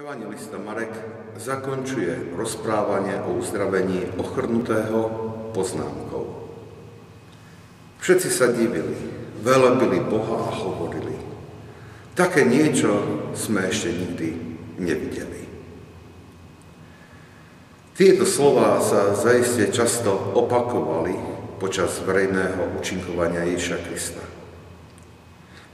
Evangelista Marek zakończuje rozprávanie o uzdravení ochrnutého poznámkou. Všetci sa divili, velebili Boha a hovorili. Také niečo sme ešte nikdy nevideli. Tieto slová sa zaiste často opakovali počas verejného účinkovania Ježiša Krista.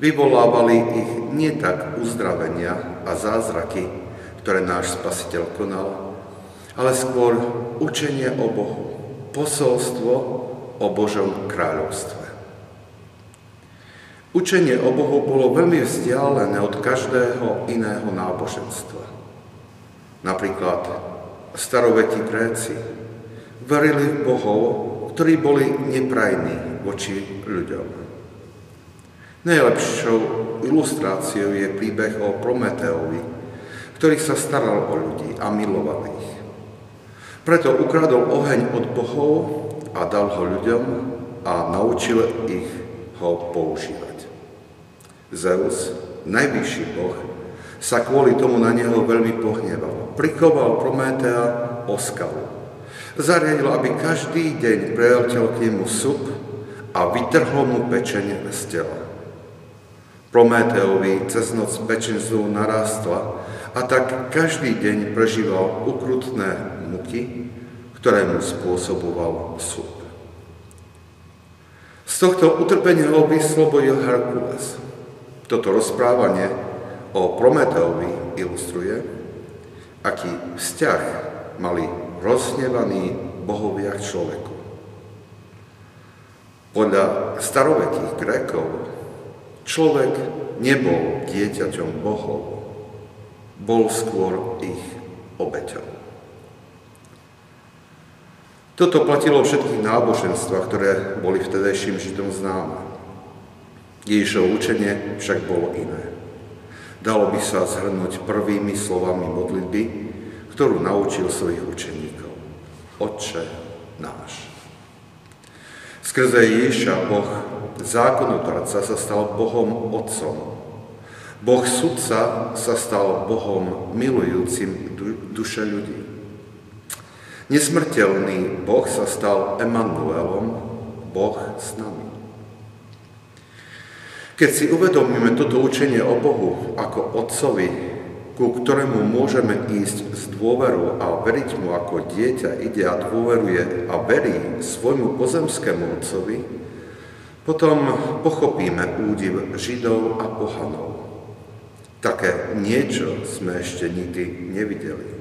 Vyvolávali ich nie tak uzdravenia a zázraky, ktoré náš Spasiteľ konal, ale skôr učenie o Bohu, posolstvo o Božom kráľovstve. Učenie o Bohu bolo veľmi vzdialené od každého iného náboženstva. Napríklad staroväkí Gréci verili v bohov, ktorí boli neprajní voči ľuďom. Najlepšou ilustráciou je príbeh o Prometeovi, ktorý sa staral o ľudí a miloval ich. Preto ukradol oheň od bohov a dal ho ľuďom a naučil ich ho používať. Zeus, najvyšší boh, sa kvôli tomu na neho veľmi pohneval. Prikoval Prometea o skalu. Zariadil, aby každý deň priletel k nemu sup a vytrhol mu pečeň z tela. Prometeovi cez noc pečeň znovu narástla, a tak každý deň prežíval ukrutné muky, ktoré mu spôsoboval súd. Z tohto utrpenia ho vyslobodil Herkules. Toto rozprávanie o Prometeovi ilustruje, aký vzťah mali rozhnevaní bohovia k človeku. Podľa starovekých Grékov človek nebol dieťaťom bohov, bol skôr ich obeťou. Toto platilo o všetkých náboženstvách, ktoré boli vtedajším Židom známe. Ježišovo učenie však bolo iné. Dalo by sa zhrnúť prvými slovami modlitby, ktorú naučil svojich učeníkov. Otče náš. Skrze Ježiša Boh zákonodarca sa stal Bohom Otcom. Boh sudca sa stal Bohom milujúcim duše ľudí. Nesmrteľný Boh sa stal Emanuelom, Boh s nami. Keď si uvedomíme toto učenie o Bohu ako Otcovi, ku ktorému môžeme ísť s dôverou a veriť mu ako dieťa ide a dôveruje a verí svojmu pozemskému Otcovi, potom pochopíme údiv Židov a pohanov. Také niečo sme ešte nikdy nevideli.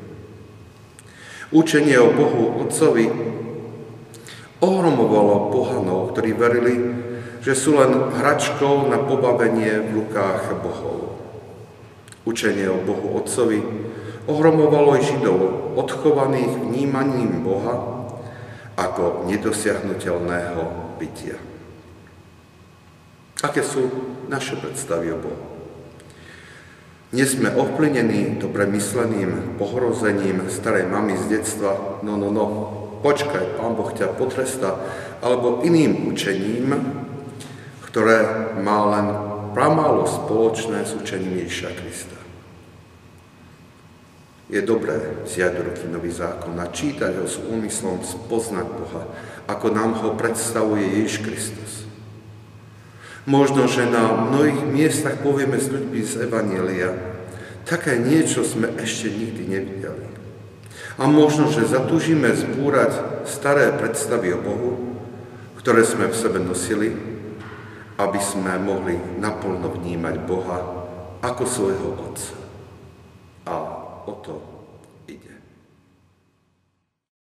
Učenie o Bohu Otcovi ohromovalo pohanov, ktorí verili, že sú len hračkou na pobavenie v rukách bohov. Učenie o Bohu Otcovi ohromovalo i Židov, odchovaných vnímaním Boha ako nedosiahnuteľného bytia. Aké sú naše predstavy o Bohu? Dnes sme ovplyvnení dobremysleným pohrozením starej mamy z detstva no, počkaj, Pán Boh ťa potrestá, alebo iným učením, ktoré má len pramálo spoločné s učením Ježiša Krista. Je dobré vziať do ruky nový zákon a čítať ho s úmyslom spoznať Boha, ako nám ho predstavuje Ježiš Kristus. Možno, že na mnohých miestach povieme s ľuďmi z Evanielia, také niečo sme ešte nikdy nevideli. A možno, že zatúžime zbúrať staré predstavy o Bohu, ktoré sme v sebe nosili, aby sme mohli naplno vnímať Boha ako svojho Otca. A o to